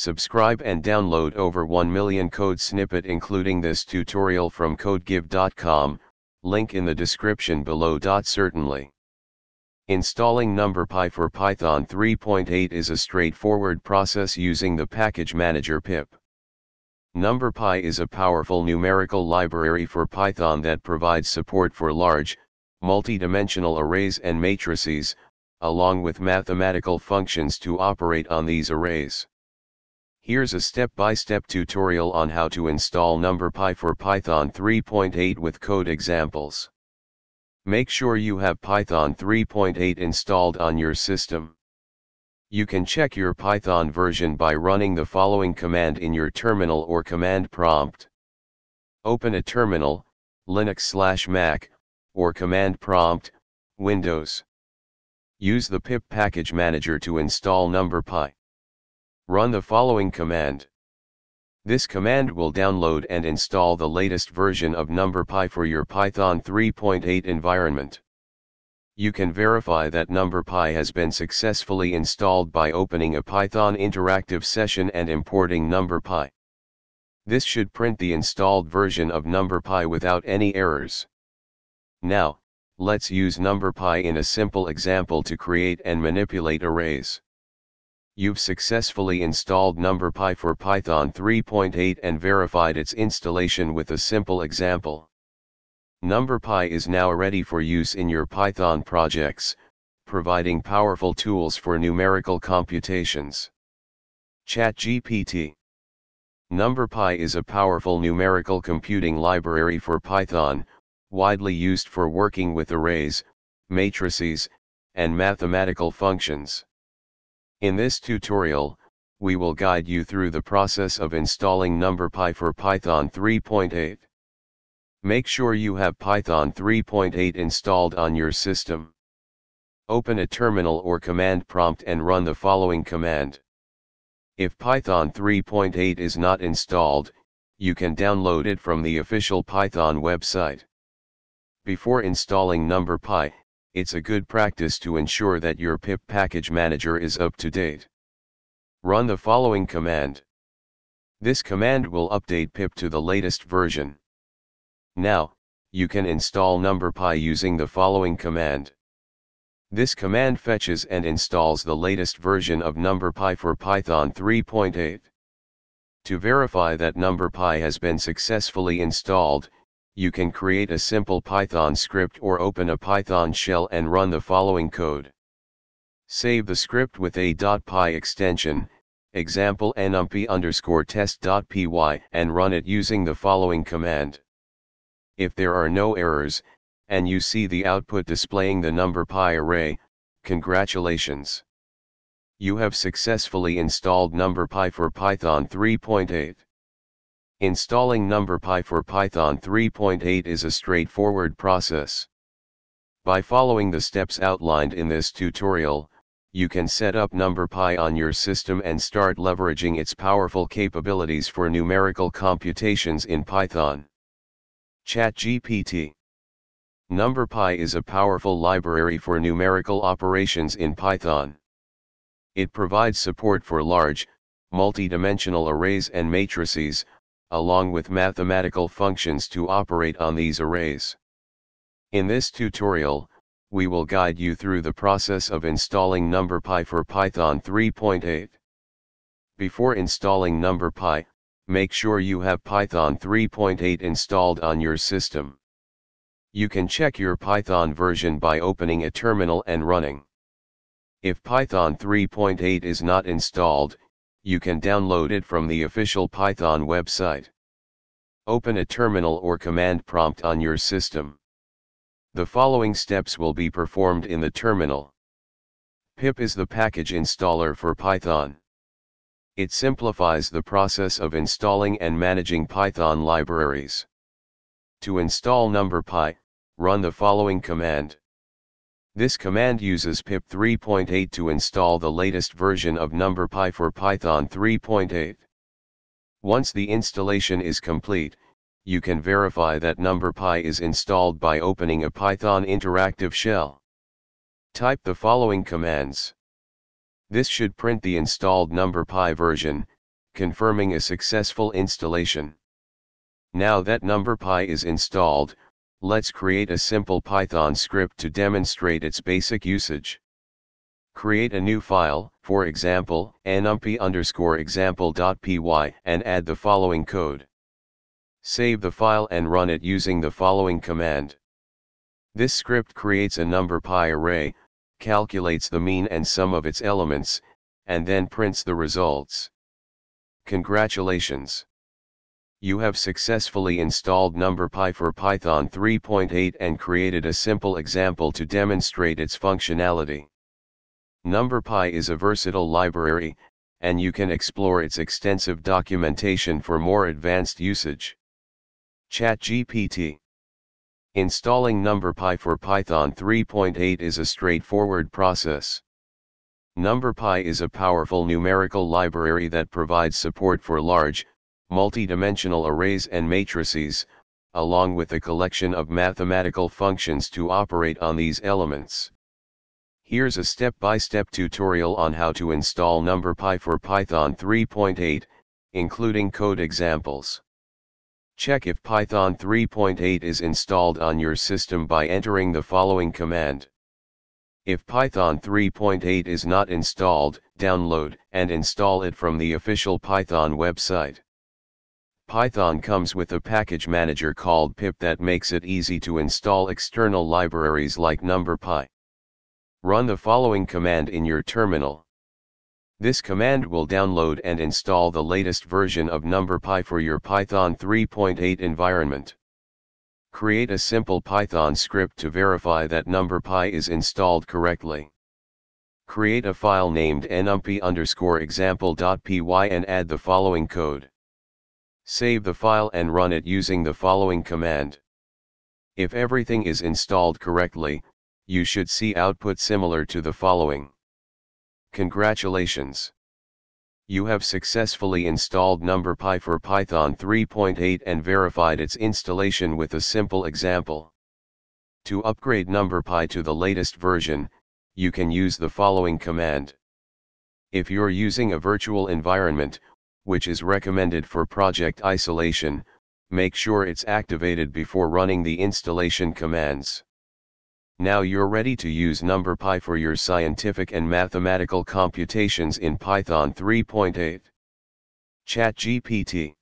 Subscribe and download over 1 million code snippet including this tutorial from codegive.com, link in the description below. Certainly. Installing NumPy for Python 3.8 is a straightforward process using the package manager pip. NumPy is a powerful numerical library for Python that provides support for large, multi-dimensional arrays and matrices, along with mathematical functions to operate on these arrays. Here's a step-by-step tutorial on how to install NumPy for Python 3.8 with code examples. Make sure you have Python 3.8 installed on your system. You can check your Python version by running the following command in your terminal or command prompt. Open a terminal, Linux/Mac, or command prompt, Windows. Use the pip package manager to install NumPy. Run the following command. This command will download and install the latest version of NumPy for your Python 3.8 environment. You can verify that NumPy has been successfully installed by opening a Python interactive session and importing NumPy. This should print the installed version of NumPy without any errors. Now, let's use NumPy in a simple example to create and manipulate arrays. You've successfully installed NumPy for Python 3.8 and verified its installation with a simple example. NumPy is now ready for use in your Python projects, providing powerful tools for numerical computations. ChatGPT. NumPy is a powerful numerical computing library for Python, widely used for working with arrays, matrices, and mathematical functions. In this tutorial, we will guide you through the process of installing NumPy for Python 3.8. Make sure you have Python 3.8 installed on your system. Open a terminal or command prompt and run the following command. If Python 3.8 is not installed, you can download it from the official Python website. Before installing NumPy, it's a good practice to ensure that your pip package manager is up to date. Run the following command. This command will update pip to the latest version. Now, you can install NumPy using the following command. This command fetches and installs the latest version of NumPy for Python 3.8. To verify that NumPy has been successfully installed, you can create a simple Python script or open a Python shell and run the following code. Save the script with a .py extension, example numpy_test.py, and run it using the following command. If there are no errors, and you see the output displaying the NumPy array, congratulations! You have successfully installed NumPy for Python 3.8. Installing NumPy for Python 3.8 is a straightforward process. By following the steps outlined in this tutorial, you can set up NumPy on your system and start leveraging its powerful capabilities for numerical computations in Python. ChatGPT. NumPy is a powerful library for numerical operations in Python. It provides support for large, multi-dimensional arrays and matrices, along with mathematical functions to operate on these arrays. In this tutorial, we will guide you through the process of installing NumPy for Python 3.8. Before installing NumPy, make sure you have Python 3.8 installed on your system. You can check your Python version by opening a terminal and running. If Python 3.8 is not installed, you can download it from the official Python website. Open a terminal or command prompt on your system. The following steps will be performed in the terminal. Pip is the package installer for Python. It simplifies the process of installing and managing Python libraries. To install NumPy, run the following command. This command uses pip 3.8 to install the latest version of NumPy for Python 3.8. Once the installation is complete, you can verify that NumPy is installed by opening a Python interactive shell. Type the following commands. This should print the installed NumPy version, confirming a successful installation. Now that NumPy is installed, let's create a simple Python script to demonstrate its basic usage. Create a new file, for example, numpy_example.py, and add the following code. Save the file and run it using the following command. This script creates a NumPy array, calculates the mean and sum of its elements, and then prints the results. Congratulations! You have successfully installed NumPy for Python 3.8 and created a simple example to demonstrate its functionality. NumPy is a versatile library, and you can explore its extensive documentation for more advanced usage. ChatGPT. Installing NumPy for Python 3.8 is a straightforward process. NumPy is a powerful numerical library that provides support for large, multi-dimensional arrays and matrices, along with a collection of mathematical functions to operate on these elements. Here's a step-by-step tutorial on how to install NumPy for Python 3.8, including code examples. Check if Python 3.8 is installed on your system by entering the following command. If Python 3.8 is not installed, download and install it from the official Python website. Python comes with a package manager called pip that makes it easy to install external libraries like NumPy. Run the following command in your terminal. This command will download and install the latest version of NumPy for your Python 3.8 environment. Create a simple Python script to verify that NumPy is installed correctly. Create a file named numpy_example.py and add the following code. Save the file and run it using the following command. If everything is installed correctly, you should see output similar to the following. Congratulations! You have successfully installed NumPy for Python 3.8 and verified its installation with a simple example. To upgrade NumPy to the latest version, you can use the following command. If you're using a virtual environment, which is recommended for project isolation, make sure it's activated before running the installation commands. Now you're ready to use NumPy for your scientific and mathematical computations in Python 3.8. ChatGPT.